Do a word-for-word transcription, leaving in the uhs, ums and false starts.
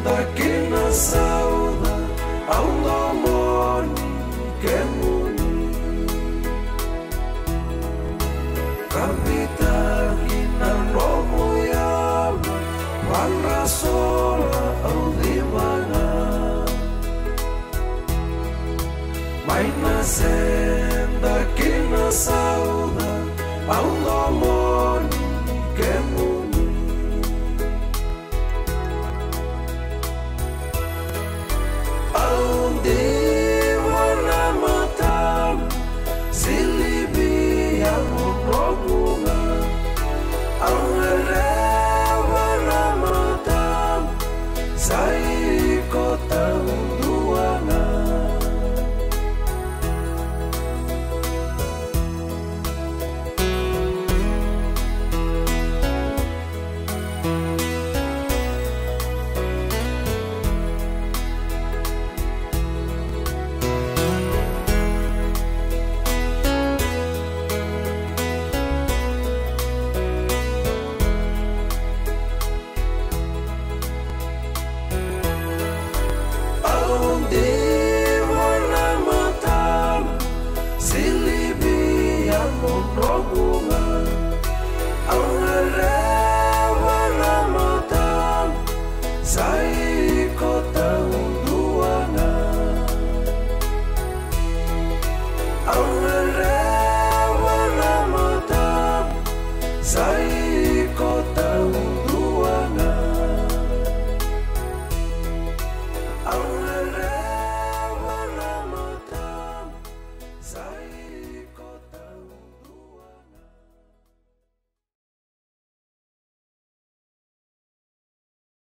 Senda que na saúde ao